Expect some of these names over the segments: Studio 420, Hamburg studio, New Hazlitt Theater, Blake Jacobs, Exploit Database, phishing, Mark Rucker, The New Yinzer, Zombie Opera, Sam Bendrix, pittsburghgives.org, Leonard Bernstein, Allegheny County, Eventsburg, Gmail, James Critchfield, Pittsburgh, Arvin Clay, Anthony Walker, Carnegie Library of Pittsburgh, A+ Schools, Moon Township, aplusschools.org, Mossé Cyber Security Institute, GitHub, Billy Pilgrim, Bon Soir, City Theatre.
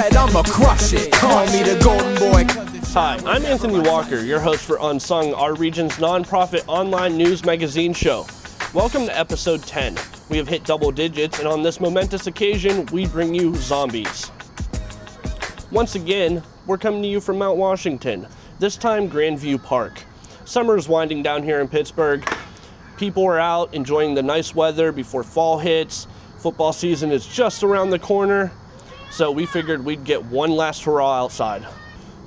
said I'ma crush it. Call me the golden boy. Hi, I'm Anthony Walker, your host for Unsung, our region's nonprofit online news magazine show. Welcome to episode 10. We have hit double digits, and on this momentous occasion, we bring you zombies. Once again, we're coming to you from Mount Washington, this time Grandview Park. Summer's winding down here in Pittsburgh. People are out enjoying the nice weather before fall hits. Football season is just around the corner, so we figured we'd get one last hurrah outside.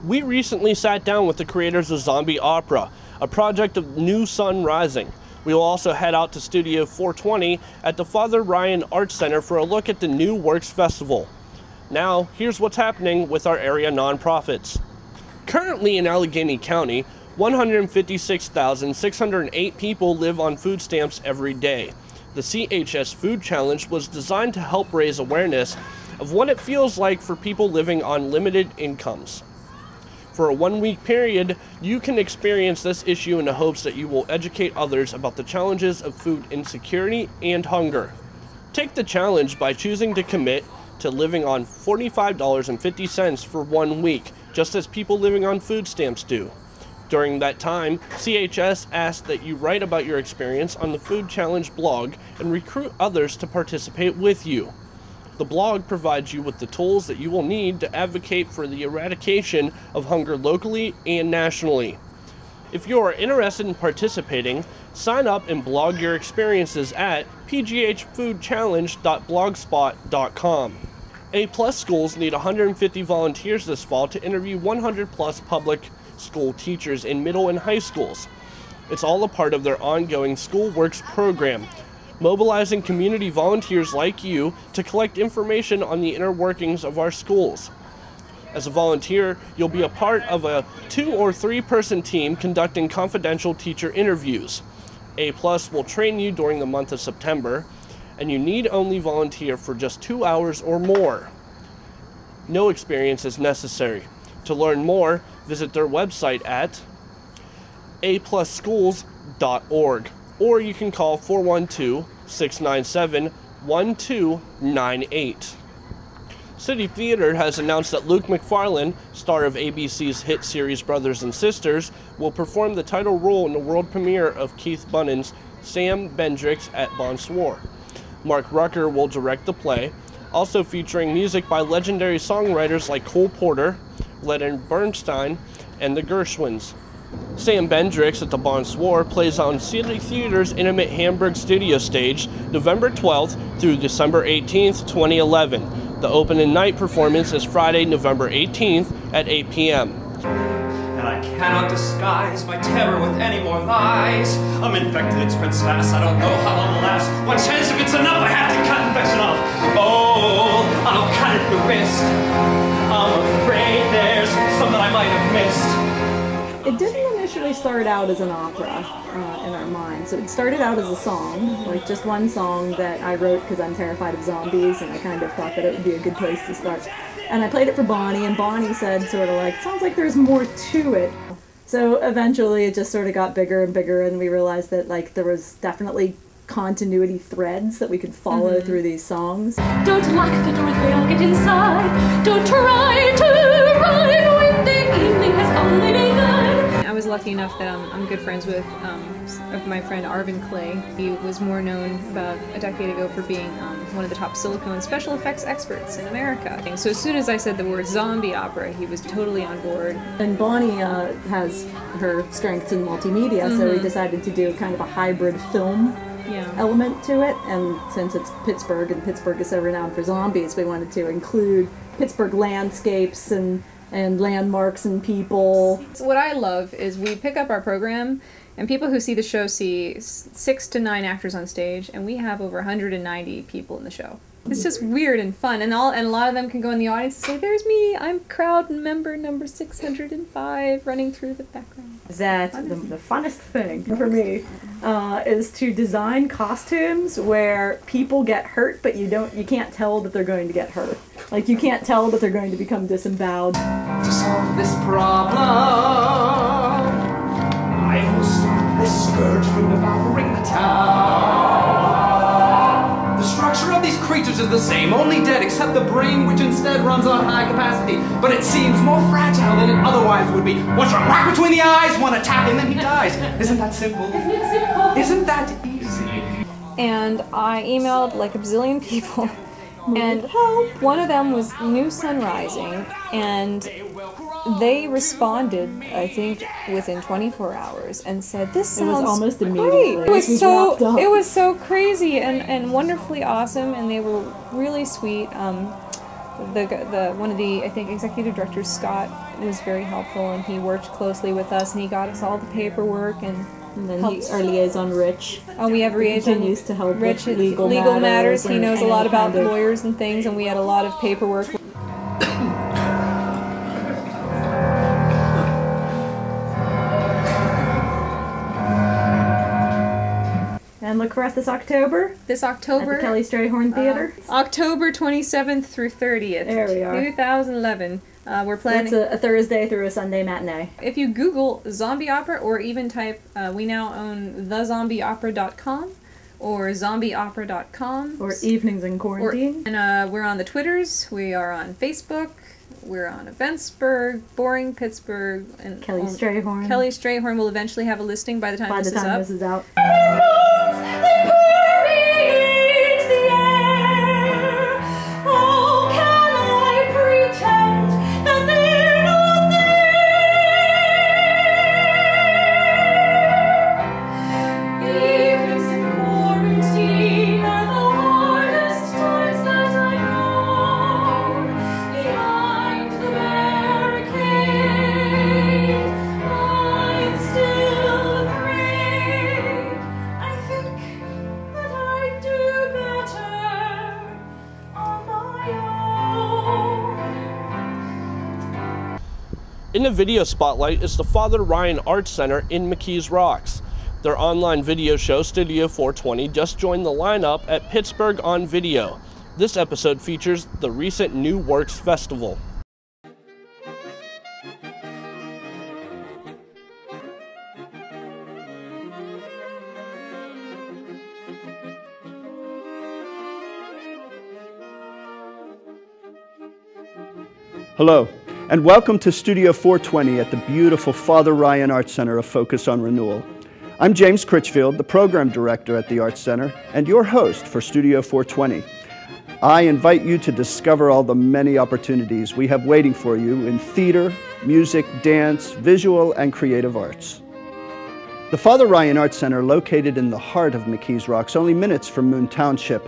We recently sat down with the creators of Zombie Opera, a project of New Sun Rising. We will also head out to Studio 420 at the Father Ryan Art Center for a look at the New Works Festival. Now, here's what's happening with our area nonprofits. Currently in Allegheny County, 156,608 people live on food stamps every day. The CHS Food Challenge was designed to help raise awareness of what it feels like for people living on limited incomes. For a one-week period, you can experience this issue in the hopes that you will educate others about the challenges of food insecurity and hunger. Take the challenge by choosing to commit to living on $45.50 for 1 week, just as people living on food stamps do. During that time, CHS asks that you write about your experience on the Food Challenge blog and recruit others to participate with you. The blog provides you with the tools that you will need to advocate for the eradication of hunger locally and nationally. If you are interested in participating, sign up and blog your experiences at pghfoodchallenge.blogspot.com. A+ Schools need 150 volunteers this fall to interview 100+ public school teachers in middle and high schools. It's all a part of their ongoing School Works program, mobilizing community volunteers like you to collect information on the inner workings of our schools. As a volunteer, you'll be a part of a 2- or 3-person team conducting confidential teacher interviews. A+ will train you during the month of September, and you need only volunteer for just 2 hours or more. No experience is necessary. To learn more, visit their website at aplusschools.org. Or you can call 412-697-1298. City Theatre has announced that Luke McFarlane, star of ABC's hit series Brothers and Sisters, will perform the title role in the world premiere of Keith Bunnen's Sam Bendrix at Bon Soir. Mark Rucker will direct the play, also featuring music by legendary songwriters like Cole Porter, Leonard Bernstein, and the Gershwins. Sam Bendrix at the Bon Soir plays on City Theatre's intimate Hamburg studio stage November 12th through December 18th, 2011. The opening night performance is Friday, November 18th at 8 p.m. And I cannot disguise my terror with any more lies. I'm infected, it's princess, I don't know how long it'll last. One chance if it's enough, I have to cut infection off. Oh, I'll cut at the wrist. I'm afraid there's something I might have missed. It didn't initially start out as an opera in our minds. It started out as a song, like just one song that I wrote because I'm terrified of zombies, and I kind of thought that it would be a good place to start. And I played it for Bonnie, and Bonnie said sort of like, sounds like there's more to it. So eventually it just sort of got bigger and bigger, and we realized that like there was definitely continuity threads that we could follow through these songs. Don't lock the door, they'll get inside. Don't try to run when the evening has only begun. I was lucky enough that I'm good friends with my friend Arvin Clay. He was more known about a decade ago for being one of the top silicone special effects experts in America. So as soon as I said the word zombie opera, he was totally on board. And Bonnie has her strengths in multimedia, so we decided to do kind of a hybrid film element to it. And since it's Pittsburgh, and Pittsburgh is so renowned for zombies, we wanted to include Pittsburgh landscapes and landmarks and people. So what I love is we pick up our program, and people who see the show see 6 to 9 actors on stage, and we have over 190 people in the show. It's just weird and fun, and a lot of them can go in the audience and say, there's me, I'm crowd member number 605 running through the background. That the funnest thing for me is to design costumes where people get hurt, but you can't tell that they're going to get hurt. Like, you can't tell that they're going to become disemboweled. To solve this problem, I will stop this scourge from devouring the town. The structure of these creatures creatures is the same, only dead, except the brain, which instead runs on high capacity. But it seems more fragile than it otherwise would be. Once you're right between the eyes, one attack, and then he dies. Isn't that simple? Isn't it simple? Isn't that easy? And I emailed like a bazillion people, and one of them was New Sun Rising, and they responded, I think, within 24 hours and said, this sounds great. It was almost immediately. It was so crazy and wonderfully awesome, and they were really sweet. One of the, I think, executive directors, Scott, was very helpful, and he worked closely with us, and he got us all the paperwork and then our liaison, Rich. Oh, we have liaison used to help Rich with legal matters. He knows a lot about lawyers and things, and we had a lot of paperwork. And look for us this October. This October. At the Kelly Strayhorn Theater. October 27th through 30th. There we are. 2011. We're planning. That's a Thursday through a Sunday matinee. If you Google Zombie Opera, or even type, we now own thezombieopera.com or zombieopera.com. Or Evenings in Quarantine. We're on the Twitters. We are on Facebook. We're on Eventsburg, Boring Pittsburgh, and Kelly Strayhorn. Kelly Strayhorn will eventually have a listing by the time this is out. In the video spotlight is the Father Ryan Art Center in McKees Rocks. Their online video show, Studio 420, just joined the lineup at Pittsburgh on Video. This episode features the recent New Works Festival. Hello. And welcome to Studio 420 at the beautiful Father Ryan Art Center, a focus on renewal. I'm James Critchfield, the program director at the Art Center, and your host for Studio 420. I invite you to discover all the many opportunities we have waiting for you in theater, music, dance, visual, and creative arts. The Father Ryan Art Center, located in the heart of McKees Rocks, only minutes from Moon Township,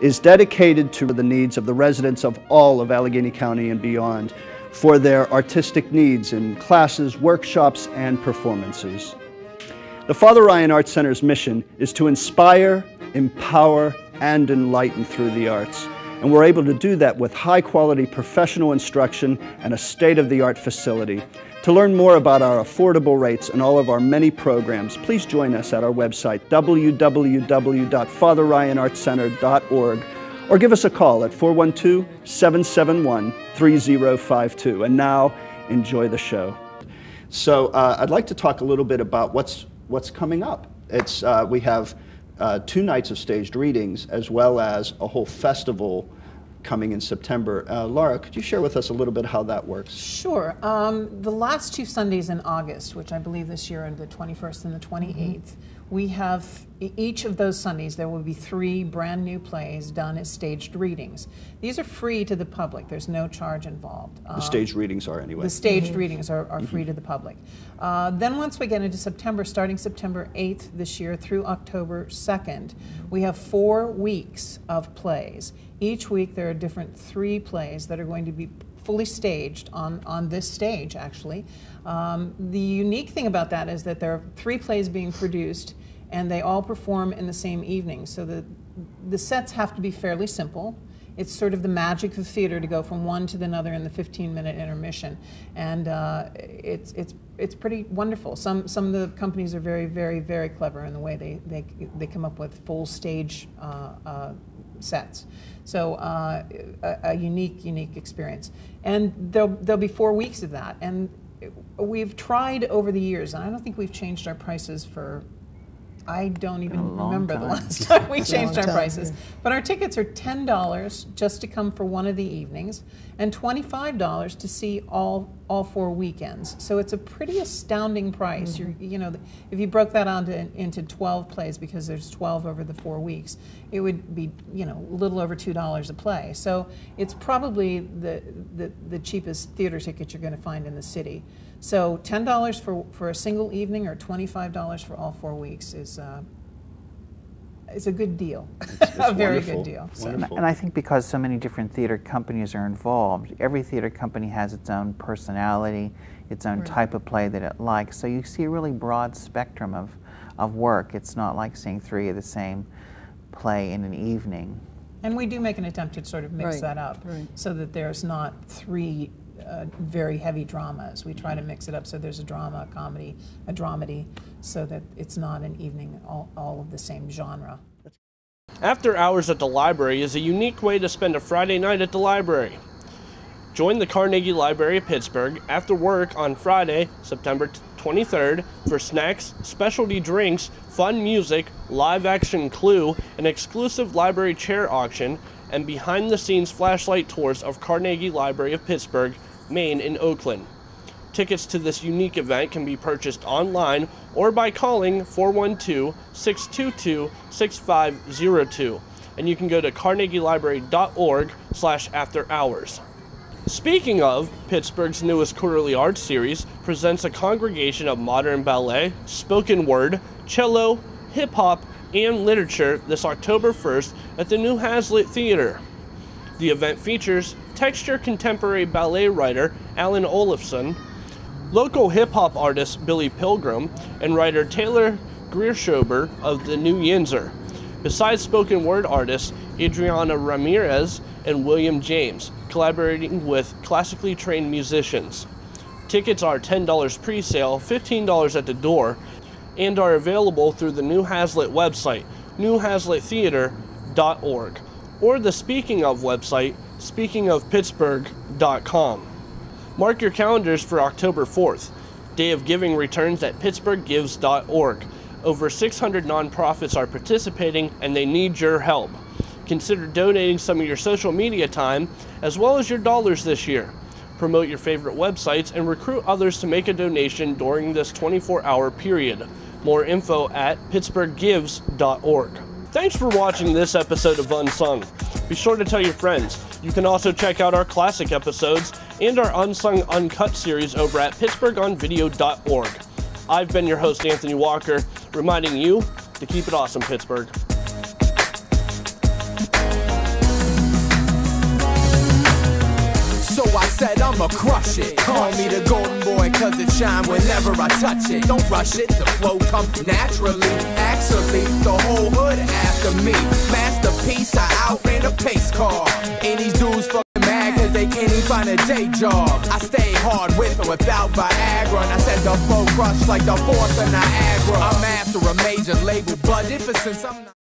is dedicated to the needs of the residents of all of Allegheny County and beyond, for their artistic needs in classes, workshops, and performances. The Father Ryan Art Center's mission is to inspire, empower, and enlighten through the arts. And we're able to do that with high-quality professional instruction and a state-of-the-art facility. To learn more about our affordable rates and all of our many programs, please join us at our website, www.fatherryanartcenter.org, or give us a call at 412-771-3052. And now, enjoy the show. So I'd like to talk a little bit about what's coming up. It's, we have 2 nights of staged readings, as well as a whole festival coming in September. Laura, could you share with us a little bit how that works? Sure. The last 2 Sundays in August, which I believe this year are the 21st and the 28th, we have, each of those Sundays, there will be 3 brand new plays done as staged readings. These are free to the public. There's no charge involved. The staged readings are anyway. The staged readings are free to the public. Then once we get into September, starting September 8th this year through October 2nd, we have 4 weeks of plays. Each week there are different 3 plays that are going to be fully staged on this stage, actually. The unique thing about that is that there are 3 plays being produced, and they all perform in the same evening. So the sets have to be fairly simple. It's sort of the magic of theater to go from one to the other in the 15-minute intermission, and it's pretty wonderful. Some of the companies are very, very, very clever in the way they come up with full stage sets. So a unique experience, and there'll be 4 weeks of that. And we've tried over the years, and I don't think we've changed our prices for I don't even remember the last time we changed our prices. Yeah. But our tickets are $10 just to come for one of the evenings and $25 to see all four weekends. So it's a pretty astounding price. Mm-hmm. You know, if you broke that on into 12 plays, because there's 12 over the 4 weeks, it would be, you know, a little over $2 a play. So it's probably the cheapest theater ticket you're going to find in the city. So $10 for a single evening or $25 for all 4 weeks is a good deal, it's a very good deal. So. And I think because so many different theater companies are involved, every theater company has its own personality, its own type of play that it likes. So you see a really broad spectrum of work. It's not like seeing three of the same play in an evening. And we do make an attempt to sort of mix that up so that there's not three very heavy dramas. We try to mix it up so there's a drama, a comedy, a dramedy, so that it's not an evening all of the same genre. After hours at the library is a unique way to spend a Friday night at the library. Join the Carnegie Library of Pittsburgh after work on Friday, September 23rd for snacks, specialty drinks, fun music, live action Clue, an exclusive library chair auction, and behind-the-scenes flashlight tours of Carnegie Library of Pittsburgh, Maine, and Oakland. Tickets to this unique event can be purchased online or by calling 412-622-6502, and you can go to carnegielibrary.org/afterhours. Speaking of, Pittsburgh's newest quarterly arts series presents a congregation of modern ballet, spoken word, cello, hip-hop, and literature this October 1st at the New Hazlitt Theater. The event features texture contemporary ballet writer Alan Olafson, local hip-hop artist Billy Pilgrim, and writer Taylor Grierschober of the New Yinzer, besides spoken word artists Adriana Ramirez and William James, collaborating with classically trained musicians. Tickets are $10 pre-sale, $15 at the door, and are available through the New Hazlitt website, newhazlitttheater.org, or the Speaking Of website, speakingofpittsburgh.com. Mark your calendars for October 4th. Day of Giving returns at pittsburghgives.org. Over 600 nonprofits are participating, and they need your help. Consider donating some of your social media time, as well as your dollars this year. Promote your favorite websites, and recruit others to make a donation during this 24-hour period. More info at pittsburghgives.org. Thanks for watching this episode of Unsung. Be sure to tell your friends. You can also check out our classic episodes and our Unsung Uncut series over at pittsburghonvideo.org. I've been your host, Anthony Walker, reminding you to keep it awesome, Pittsburgh. I said I'ma crush it. Call me the golden boy, cause it shine whenever I touch it. Don't rush it, the flow comes naturally. Actually, the whole hood after me. Masterpiece, I outran a pace car. And these dudes fucking mad cause they can't even find a day job. I stay hard with or without Viagra, and I said the flow crush like the force of Niagara. I'm after a major label budget, but since I'm not